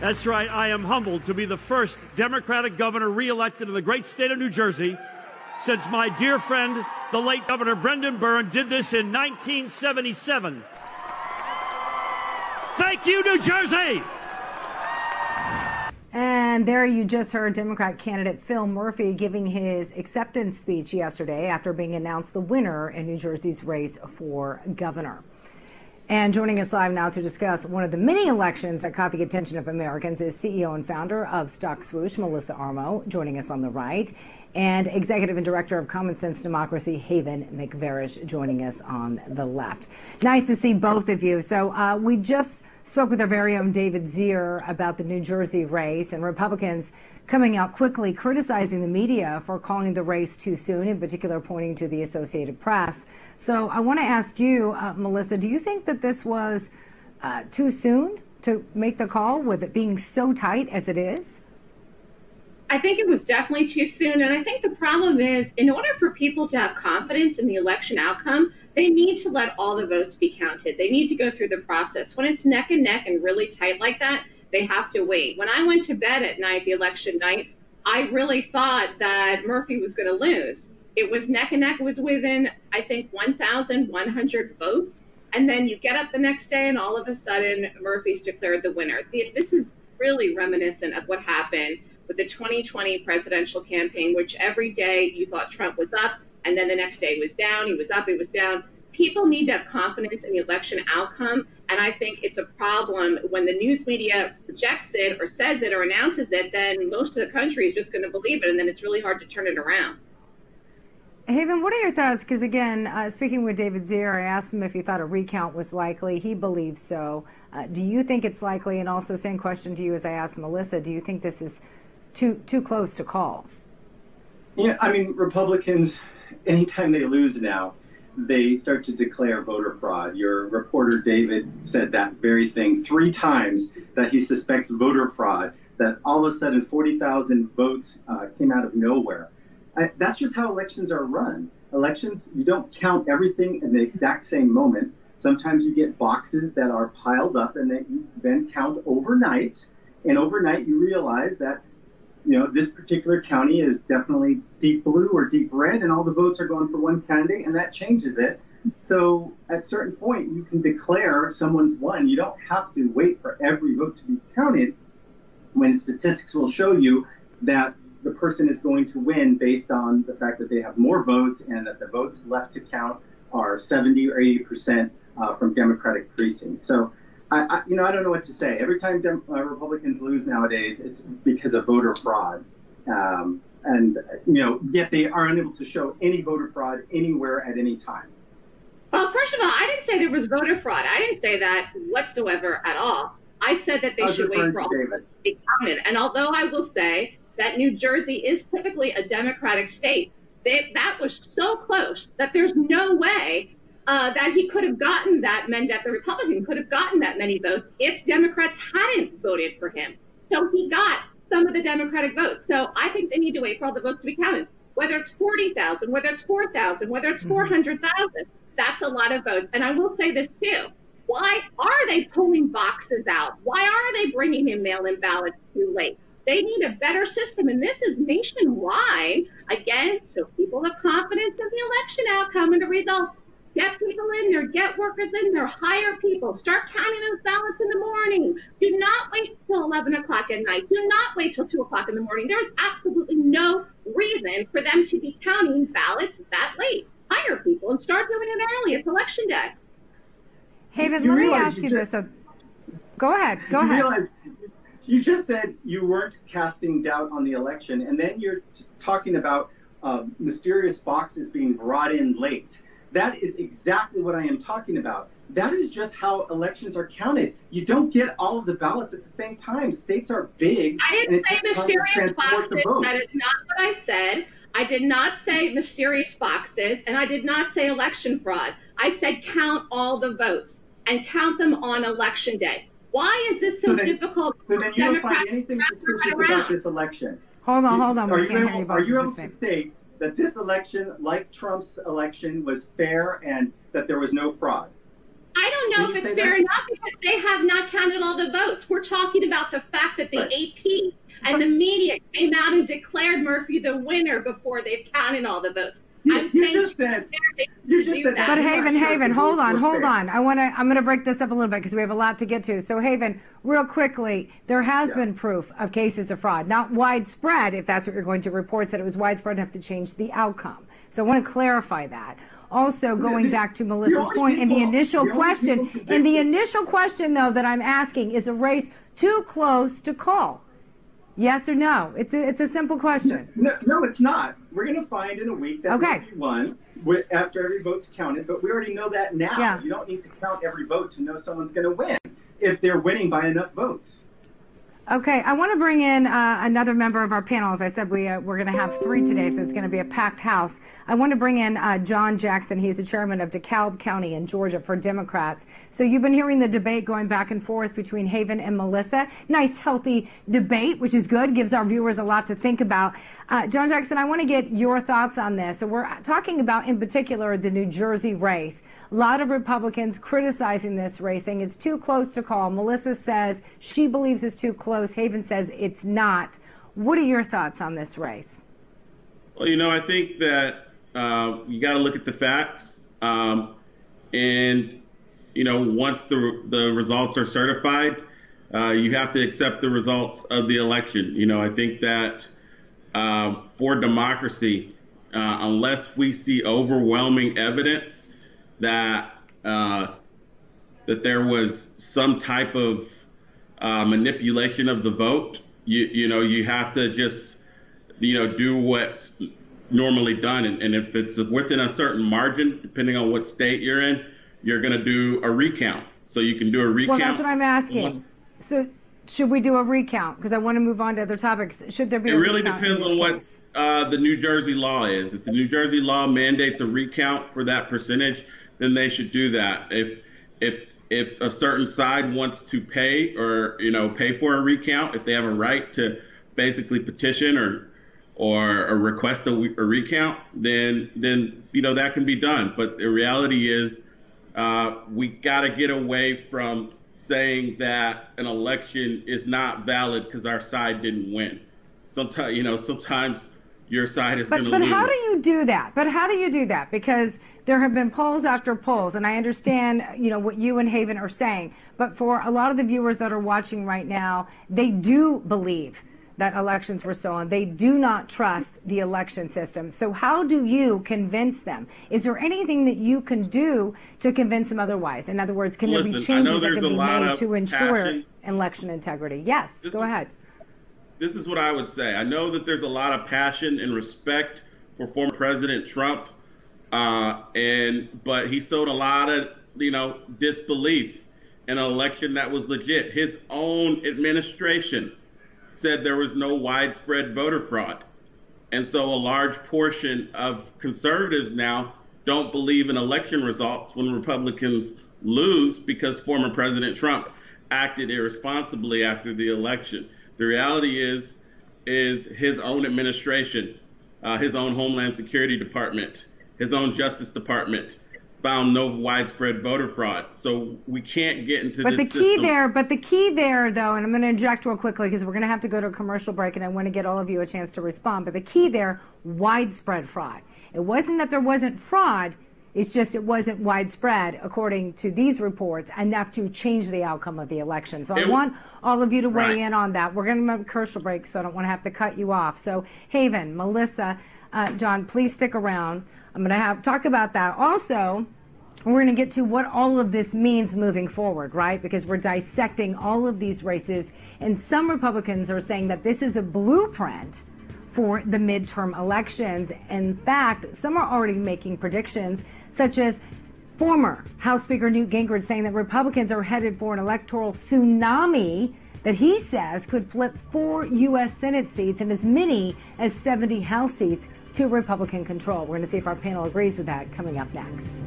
That's right. I am humbled to be the first Democratic governor reelected in the great state of New Jersey since my dear friend, the late Governor Brendan Byrne, did this in 1977. Thank you, New Jersey! And there you just heard Democrat candidate Phil Murphy giving his acceptance speech yesterday after being announced the winner in New Jersey's race for governor. And joining us live now to discuss one of the many elections that caught the attention of Americans is CEO and founder of StockSwoosh, Melissa Armo, joining us on the right, and executive and director of Common Sense Democracy, Haven McVarish, joining us on the left. Nice to see both of you. So we just spoke with our very own David Zier about the New Jersey race and Republicans coming out quickly criticizing the media for calling the race too soon, in particular pointing to the Associated Press. So I want to ask you, Melissa, do you think that this was too soon to make the call with it being so tight as it is? I think it was definitely too soon, and I think the problem is, in order for people to have confidence in the election outcome, they need to let all the votes be counted. They need to go through the process. When it's neck and neck and really tight like that, they have to wait. When I went to bed at night, the election night, I really thought that Murphy was going to lose. It was neck and neck. It was within, I think, 1,100 votes, and then you get up the next day, and all of a sudden, Murphy's declared the winner. This is really reminiscent of what happened with the 2020 presidential campaign, which every day you thought Trump was up, and then the next day was down, he was up, he was down. People need to have confidence in the election outcome, and I think it's a problem when the news media projects it or says it or announces it, then most of the country is just going to believe it, and then it's really hard to turn it around. Haven, what are your thoughts? Because again, speaking with David Zier, I asked him if he thought a recount was likely. He believes so. Do you think it's likely? And also, same question to you as I asked Melissa, do you think this is too close to call? Yeah, I mean, Republicans, anytime they lose now, they start to declare voter fraud. Your reporter David said that very thing 3 times, that he suspects voter fraud, that all of a sudden 40,000 votes came out of nowhere. That's just how elections are run. Elections, you don't count everything in the exact same moment. Sometimes you get boxes that are piled up and that you then count overnight, and overnight you realize that, you know, this particular county is definitely deep blue or deep red, and all the votes are going for one candidate, and that changes it. So at a certain point, you can declare someone's won. You don't have to wait for every vote to be counted when statistics will show you that the person is going to win based on the fact that they have more votes and that the votes left to count are 70 or 80% from Democratic precincts. So you know, I don't know what to say. Every time Republicans lose nowadays, it's because of voter fraud. And, you know, yet they are unable to show any voter fraud anywhere at any time. Well, first of all, I didn't say there was voter fraud. I didn't say that whatsoever at all. I said that they should wait for all to be counted. And although I will say that New Jersey is typically a Democratic state, that was so close that there's no way that he could have gotten that many, that the Republican could have gotten that many votes if Democrats hadn't voted for him. So he got some of the Democratic votes. So I think they need to wait for all the votes to be counted, whether it's 40,000, whether it's 4,000, whether it's 400,000. That's a lot of votes. And I will say this too. Why are they pulling boxes out? Why are they bringing in mail-in ballots too late? They need a better system, and this is nationwide, again, so people have confidence in the election outcome and the result. Get people in there, get workers in there, hire people, start counting those ballots in the morning. Do not wait till 11 o'clock at night. Do not wait till 2 o'clock in the morning. There is absolutely no reason for them to be counting ballots that late. Hire people and start doing it early. It's election day. Haven, let me ask you this. Go ahead. Go ahead. You just said you weren't casting doubt on the election, and then you're talking about mysterious boxes being brought in late. That is exactly what I am talking about. That is just how elections are counted. You don't get all of the ballots at the same time. States are big. I didn't say mysterious boxes. That is not what I said. I did not say mysterious boxes, and I did not say election fraud. I said count all the votes and count them on election day. Why is this so difficult? So then you don't find anything suspicious about this election. Hold on, hold on. Are you able to state that this election, like Trump's election, was fair and that there was no fraud? I don't know if it's fair or not because they have not counted all the votes. We're talking about the fact that the AP and the media came out and declared Murphy the winner before they've counted all the votes. But Haven, hold on. I'm gonna break this up a little bit because we have a lot to get to. So Haven, real quickly, there has been proof of cases of fraud, not widespread, if that's what you're going to report, that it was widespread enough to change the outcome. So I want to clarify that. Also, going back to Melissa's point in the initial question, though, that I'm asking, is a race too close to call? Yes or no? It's a simple question. No, it's not. We're going to find in a week that Murphy won after every vote's counted, but we already know that now. Yeah. You don't need to count every vote to know someone's going to win if they're winning by enough votes. Okay, I want to bring in another member of our panel. As I said, we're going to have three today, so it's going to be a packed house. I want to bring in John Jackson. He's the chairman of DeKalb County in Georgia for Democrats. So you've been hearing the debate going back and forth between Haven and Melissa. Nice, healthy debate, which is good. Gives our viewers a lot to think about. John Jackson, I want to get your thoughts on this. So we're talking about, in particular, the New Jersey race. A lot of Republicans criticizing this racing. It's too close to call. Melissa says she believes it's too close. Haven says it's not. What are your thoughts on this race? Well, you know, I think that you got to look at the facts, and you know, once the results are certified, you have to accept the results of the election. You know, I think that for democracy, unless we see overwhelming evidence that that there was some type of manipulation of the vote, you know, you have to just, you know, do what's normally done. And if it's within a certain margin, depending on what state you're in, you're going to do a recount. So you can do a recount. Well, that's what I'm asking. So should we do a recount? Because I want to move on to other topics. Should there be a recount? It really depends on what the New Jersey law is. If the New Jersey law mandates a recount for that percentage, then they should do that. If a certain side wants to pay or, you know, pay for a recount, if they have a right to basically petition or request a recount, then, you know, that can be done. But the reality is we got to get away from saying that an election is not valid because our side didn't win. Sometimes, you know, sometimes your side is going to lose. But how do you do that? Because there have been polls after polls, and I understand, you know, what you and Haven are saying. But for a lot of the viewers that are watching right now, they do believe that elections were stolen. They do not trust the election system. So how do you convince them? Is there anything that you can do to convince them otherwise? In other words, can there be changes that can be made to ensure election integrity? Yes, go ahead. This is what I would say. I know that there's a lot of passion and respect for former President Trump, but he sowed a lot of, you know, disbelief in an election that was legit. His own administration said there was no widespread voter fraud. And so a large portion of conservatives now don't believe in election results when Republicans lose because former President Trump acted irresponsibly after the election. The reality is his own administration, his own Homeland Security Department, his own Justice Department found no widespread voter fraud. So we can't get into this system. But the key there, though, and I'm going to inject real quickly because we're going to have to go to a commercial break, and I want to get all of you a chance to respond. But the key there, widespread fraud. It wasn't that there wasn't fraud. It's just it wasn't widespread, according to these reports, enough to change the outcome of the election. So I want all of you to weigh in on that. We're going to have a commercial break, so I don't want to have to cut you off. So Haven, Melissa, John, please stick around. I'm going to talk about that. Also, we're going to get to what all of this means moving forward, right? Because we're dissecting all of these races, and some Republicans are saying that this is a blueprint for the midterm elections. In fact, some are already making predictions, such as former House Speaker Newt Gingrich saying that Republicans are headed for an electoral tsunami that he says could flip 4 U.S. Senate seats and as many as 70 House seats to Republican control. We're going to see if our panel agrees with that coming up next.